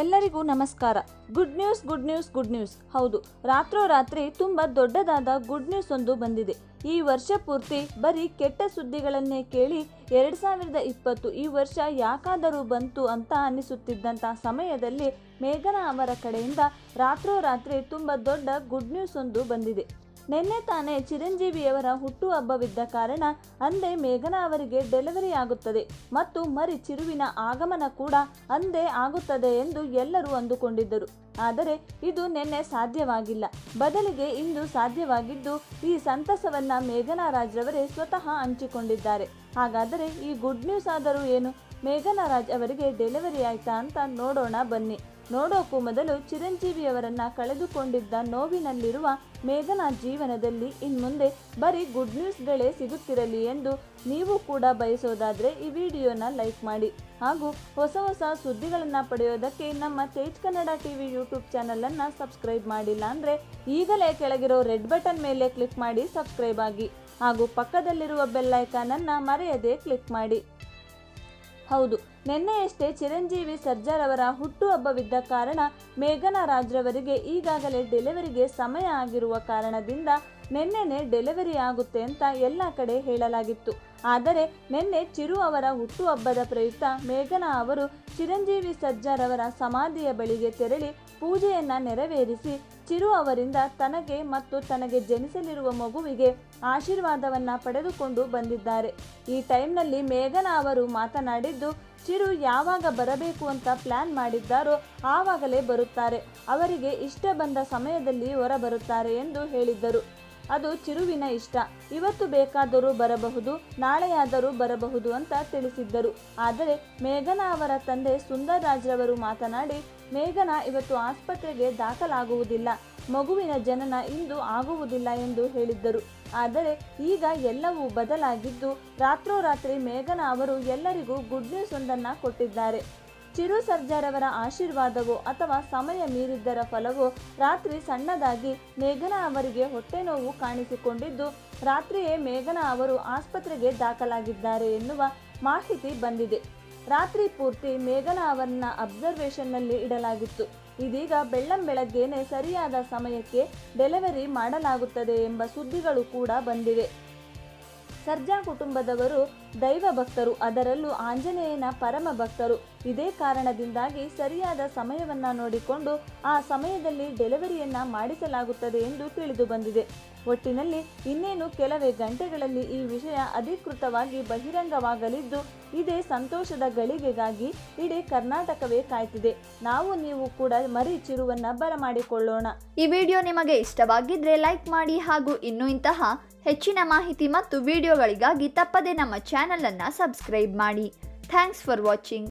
ಎಲ್ಲರಿಗೂ ನಮಸ್ಕಾರ. Good news good news good news. ಹೌದು, ರಾತ್ರೋರಾತ್ರಿ ತುಂಬಾ ದೊಡ್ಡದಾದ ಗುಡ್ ನ್ಯೂಸ್ ಒಂದು ಬಂದಿದೆ. ಈ ವರ್ಷ ಪೂರ್ತಿ ಬರೀ ಕೆಟ್ಟ ಸುದ್ದಿಗಳನ್ನೇ ಕೇಳಿ 2020 ಈ ವರ್ಷ ಯಾಕಾದರೂ ಬಂತು ಅಂತ ಅನಿಸುತ್ತಿದ್ದಂಥ ಸಮಯದಲ್ಲಿ ಮೇಘನಾ ಅವರ ಕಡೆಯಿಂದ ರಾತ್ರೋರಾತ್ರಿ ತುಂಬಾ ದೊಡ್ಡ ಗುಡ್ ನ್ಯೂಸ್ ಒಂದು ಬಂದಿದೆ. ನಿನ್ನೆ ತಾನೇ ಚಿರಂಜೀವಿಯವರ ಹುಟ್ಟುಹಬ್ಬವಿದ್ದ ಕಾರಣ ಅಂದೇ ಮೇಘನಾ ಅವರಿಗೆ ಡೆಲಿವರಿ ಆಗುತ್ತದೆ ಮತ್ತು ಮರಿ ಚಿರುವಿನ ಆಗಮನ ಕೂಡ ಅಂದೇ ಆಗುತ್ತದೆ ಎಂದು ಎಲ್ಲರೂ ಅಂದುಕೊಂಡಿದ್ದರು. ಆದರೆ ಇದು ನಿನ್ನೆ ಸಾಧ್ಯವಾಗಿಲ್ಲ, ಬದಲಿಗೆ ಇಂದು ಸಾಧ್ಯವಾಗಿದ್ದು ಈ ಸಂತಸವನ್ನು ಮೇಘನಾ ರಾಜ್ರವರೇ ಸ್ವತಃ ಹಂಚಿಕೊಂಡಿದ್ದಾರೆ. ಹಾಗಾದರೆ ಈ ಗುಡ್ ನ್ಯೂಸ್ ಆದರೂ ಏನು? ಮೇಘನಾ ರಾಜ್ ಅವರಿಗೆ ಡೆಲಿವರಿ ಆಯ್ತಾ ಅಂತ ನೋಡೋಣ ಬನ್ನಿ. ನೋಡೋಕ್ಕೂ ಮೊದಲು ಚಿರಂಜೀವಿಯವರನ್ನು ಕಳೆದುಕೊಂಡಿದ್ದ ನೋವಿನಲ್ಲಿರುವ ಮೇಘನಾ ಜೀವನದಲ್ಲಿ ಇನ್ಮುಂದೆ ಬರೀ ಗುಡ್ ನ್ಯೂಸ್ಗಳೇ ಸಿಗುತ್ತಿರಲಿ ಎಂದು ನೀವು ಕೂಡ ಬಯಸೋದಾದರೆ ಈ ವಿಡಿಯೋನ ಲೈಕ್ ಮಾಡಿ ಹಾಗೂ ಹೊಸ ಹೊಸ ಸುದ್ದಿಗಳನ್ನು ಪಡೆಯೋದಕ್ಕೆ ನಮ್ಮ ತೇಜ್ ಕನ್ನಡ ಟಿವಿ ಯೂಟ್ಯೂಬ್ ಚಾನಲನ್ನು ಸಬ್ಸ್ಕ್ರೈಬ್ ಮಾಡಿಲ್ಲ ಅಂದರೆ ಈಗಲೇ ಕೆಳಗಿರೋ ರೆಡ್ ಬಟನ್ ಮೇಲೆ ಕ್ಲಿಕ್ ಮಾಡಿ ಸಬ್ಸ್ಕ್ರೈಬ್ ಆಗಿ ಹಾಗೂ ಪಕ್ಕದಲ್ಲಿರುವ ಬೆಲ್ ಐಕಾನನ್ನು ಮರೆಯದೆ ಕ್ಲಿಕ್ ಮಾಡಿ. ಹೌದು, ನಿನ್ನೆಯಷ್ಟೇ ಚಿರಂಜೀವಿ ಸರ್ಜಾರವರ ಹುಟ್ಟುಹಬ್ಬವಿದ್ದ ಕಾರಣ ಮೇಘನಾ ರಾಜ್ರವರಿಗೆ ಈಗಾಗಲೇ ಡೆಲಿವರಿಗೆ ಸಮಯ ಆಗಿರುವ ಕಾರಣದಿಂದ ನಿನ್ನೆನೇ ಡೆಲಿವರಿ ಆಗುತ್ತೆ ಅಂತ ಎಲ್ಲ ಕಡೆ ಹೇಳಲಾಗಿತ್ತು. ಆದರೆ ನಿನ್ನೆ ಚಿರು ಅವರ ಹುಟ್ಟುಹಬ್ಬದ ಪ್ರಯುಕ್ತ ಮೇಘನಾ ಅವರು ಚಿರಂಜೀವಿ ಸರ್ಜಾರವರ ಸಮಾಧಿಯ ಬಳಿಗೆ ತೆರಳಿ ಪೂಜೆಯನ್ನು ನೆರವೇರಿಸಿ ಚಿರು ಅವರಿಂದ ತನಗೆ ಮತ್ತು ತನಗೆ ಜನಿಸಲಿರುವ ಮಗುವಿಗೆ ಆಶೀರ್ವಾದವನ್ನು ಪಡೆದುಕೊಂಡು ಬಂದಿದ್ದಾರೆ. ಈ ಟೈಮ್ನಲ್ಲಿ ಮೇಘನಾ ಅವರು ಮಾತನಾಡಿದ್ದು, ಚಿರು ಯಾವಾಗ ಬರಬೇಕು ಅಂತ ಪ್ಲ್ಯಾನ್ ಮಾಡಿದ್ದಾರೋ ಆವಾಗಲೇ ಬರುತ್ತಾರೆ, ಅವರಿಗೆ ಇಷ್ಟ ಬಂದ ಸಮಯದಲ್ಲಿ ಹೊರ ಬರುತ್ತಾರೆ ಎಂದು ಹೇಳಿದ್ದರು. ಅದು ಚಿರುವಿನ ಇಷ್ಟ, ಇವತ್ತು ಬೇಕಾದರೂ ಬರಬಹುದು, ನಾಳೆಯಾದರೂ ಬರಬಹುದು ಅಂತ ತಿಳಿಸಿದ್ದರು. ಆದರೆ ಮೇಘನಾ ಅವರ ತಂದೆ ಸುಂದರ್ ರಾಜ್ರವರು ಮಾತನಾಡಿ, ಮೇಘನಾ ಇವತ್ತು ಆಸ್ಪತ್ರೆಗೆ ದಾಖಲಾಗುವುದಿಲ್ಲ, ಮಗುವಿನ ಜನನ ಇಂದು ಆಗುವುದಿಲ್ಲ ಎಂದು ಹೇಳಿದ್ದರು. ಆದರೆ ಈಗ ಎಲ್ಲವೂ ಬದಲಾಗಿದ್ದು ರಾತ್ರೋರಾತ್ರಿ ಮೇಘನಾ ಅವರು ಎಲ್ಲರಿಗೂ ಗುಡ್ ನ್ಯೂಸ್ ಒಂದನ್ನು ಕೊಟ್ಟಿದ್ದಾರೆ. ಚಿರು ಸರ್ಜಾರವರ ಆಶೀರ್ವಾದವೋ ಅಥವಾ ಸಮಯ ಮೀರಿದ್ದರ ಫಲವೋ ರಾತ್ರಿ ಸಣ್ಣದಾಗಿ ಮೇಘನಾ ಅವರಿಗೆ ಹೊಟ್ಟೆ ನೋವು ಕಾಣಿಸಿಕೊಂಡಿದ್ದು ರಾತ್ರಿಯೇ ಮೇಘನಾ ಅವರು ಆಸ್ಪತ್ರೆಗೆ ದಾಖಲಾಗಿದ್ದಾರೆ ಎನ್ನುವ ಮಾಹಿತಿ ಬಂದಿದೆ. ರಾತ್ರಿ ಪೂರ್ತಿ ಮೇಘನಾ ಅವರನ್ನ ಅಬ್ಸರ್ವೇಷನ್ನಲ್ಲಿ ಇಡಲಾಗಿತ್ತು. ಇದೀಗ ಬೆಳ್ಳಂಬೆಳಗ್ಗೆನೆ ಸರಿಯಾದ ಸಮಯಕ್ಕೆ ಡೆಲಿವರಿ ಮಾಡಲಾಗುತ್ತದೆ ಎಂಬ ಸುದ್ದಿಗಳು ಕೂಡ ಬಂದಿವೆ. ಸರ್ಜಾ ಕುಟುಂಬದವರು ದೈವ ಭಕ್ತರು, ಅದರಲ್ಲೂ ಆಂಜನೇಯನ ಪರಮ ಭಕ್ತರು. ಇದೇ ಕಾರಣದಿಂದಾಗಿ ಸರಿಯಾದ ಸಮಯವನ್ನು ನೋಡಿಕೊಂಡು ಆ ಸಮಯದಲ್ಲಿ ಡೆಲಿವರಿಯನ್ನು ಮಾಡಿಸಲಾಗುತ್ತದೆ ಎಂದು ತಿಳಿದು ಬಂದಿದೆ. ಒಟ್ಟಿನಲ್ಲಿ ಇನ್ನೇನು ಕೆಲವೇ ಗಂಟೆಗಳಲ್ಲಿ ಈ ವಿಷಯ ಅಧಿಕೃತವಾಗಿ ಬಹಿರಂಗವಾಗಲಿದ್ದು ಇದೇ ಸಂತೋಷದ ಗಳಿಗೆಗಾಗಿ ಇಡೀ ಕರ್ನಾಟಕವೇ ಕಾಯ್ತಿದೆ. ನಾವು ನೀವು ಕೂಡ ಮರಿ ಚಿರುವನ್ನು ಬರಮಾಡಿಕೊಳ್ಳೋಣ. ಈ ವಿಡಿಯೋ ನಿಮಗೆ ಇಷ್ಟವಾಗಿದ್ದರೆ ಲೈಕ್ ಮಾಡಿ ಹಾಗೂ ಇನ್ನೂ ಇಂತಹ ಹೆಚ್ಚಿನ ಮಾಹಿತಿ ಮತ್ತು ವಿಡಿಯೋಗಳಿಗಾಗಿ ತಪ್ಪದೇ ನಮ್ಮ ಚಾನಲನ್ನು ಸಬ್ಸ್ಕ್ರೈಬ್ ಮಾಡಿ. Thanks for watching.